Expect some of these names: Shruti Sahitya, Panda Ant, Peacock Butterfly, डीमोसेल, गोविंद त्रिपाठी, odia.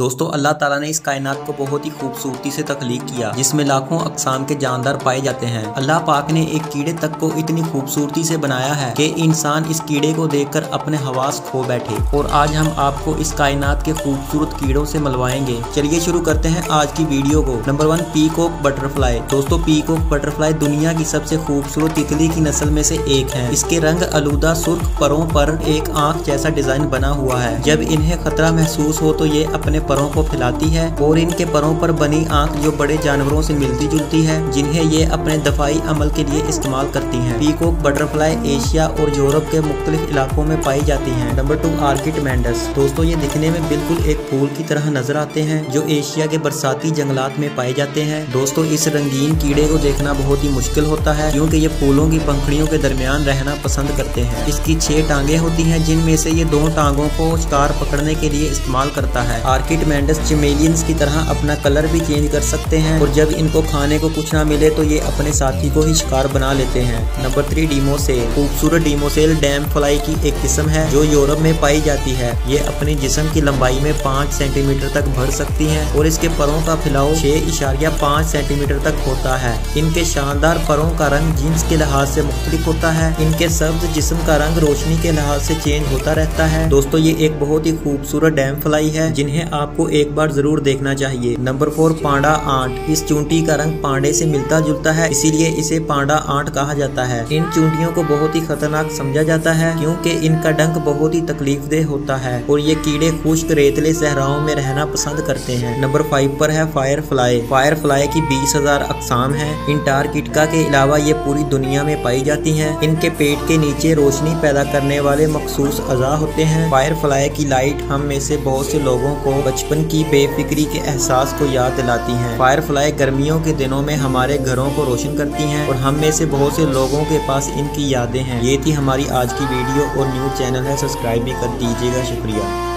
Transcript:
दोस्तों अल्लाह ताला ने इस कायनात को बहुत ही खूबसूरती से तख्लीक किया जिसमें लाखों अकसाम के जानदार पाए जाते हैं। अल्लाह पाक ने एक कीड़े तक को इतनी खूबसूरती से बनाया है कि इंसान इस कीड़े को देखकर अपने हवास खो बैठे। और आज हम आपको इस कायनात के खूबसूरत कीड़ों से मिलवाएंगे। चलिए शुरू करते हैं आज की वीडियो को। Number 1, peacock butterfly. दोस्तों पीकॉक बटरफ्लाई दुनिया की सबसे खूबसूरत तितली की नस्ल में से एक है। इसके रंग आलूदा सुर्ख परों पर एक आँख जैसा डिजाइन बना हुआ है। जब इन्हें खतरा महसूस हो तो ये अपने परों को फैलाती है और इनके परों पर बनी आंख जो बड़े जानवरों से मिलती जुलती है जिन्हें ये अपने दफाई अमल के लिए इस्तेमाल करती हैं। पीकॉक बटरफ्लाई एशिया और यूरोप के मुख्तलिफ इलाकों में पाई जाती हैं। Number 2, orchid mantis. दोस्तों ये दिखने में बिल्कुल एक फूल की तरह नजर आते हैं जो एशिया के बरसाती जंगलात में पाए जाते हैं। दोस्तों इस रंगीन कीड़े को देखना बहुत ही मुश्किल होता है क्योंकि ये फूलों की पंखड़ियों के दरमियान रहना पसंद करते हैं। इसकी 6 टांगे होती है जिनमें से ये 2 टांगों को शिकार पकड़ने के लिए इस्तेमाल करता है। आर्किड मेंडस चिमेलियंस की तरह अपना कलर भी चेंज कर सकते हैं और जब इनको खाने को कुछ ना मिले तो ये अपने साथी को ही शिकार बना लेते हैं। Number 3, डीमोसेल। खूबसूरत डीमोसेल डैम फ्लाई की एक किस्म है जो यूरोप में पाई जाती है। ये अपने जिस्म की लंबाई में 5 सेंटीमीटर तक बढ़ सकती है और इसके परों का फैलाव 6.5 सेंटीमीटर तक होता है। इनके शानदार परों का रंग जीन्स के लिहाज से मुख्तलिफ होता है। इनके सब्ज जिस्म का रंग रोशनी के लिहाज से चेंज होता रहता है। दोस्तों ये एक बहुत ही खूबसूरत डैम फ्लाई है जिन्हें आपको एक बार जरूर देखना चाहिए। Number 4, panda ant. इस चूंटी का रंग पांडे से मिलता जुलता है इसीलिए इसे पांडा आंट कहा जाता है। इन चूंटियों को बहुत ही खतरनाक समझा जाता है क्योंकि इनका डंक बहुत ही तकलीफदेह होता है और ये कीड़े खुश्क रेतले सहराओं में रहना पसंद करते हैं। नंबर 5 पर है फायर फ्लाई। फायर फ्लाई की 20,000 अकसाम है। अंटार्कटिका के अलावा ये पूरी दुनिया में पाई जाती है। इनके पेट के नीचे रोशनी पैदा करने वाले मखसूस अज़ा होते हैं। फायर फ्लाई की लाइट हम में से बहुत से लोगों को बचपन की बेफिक्री के एहसास को याद दिलाती हैं। फायरफ्लाई गर्मियों के दिनों में हमारे घरों को रोशन करती हैं और हम में से बहुत से लोगों के पास इनकी यादें हैं। ये थी हमारी आज की वीडियो और न्यूज़ चैनल है, सब्सक्राइब भी कर दीजिएगा। शुक्रिया।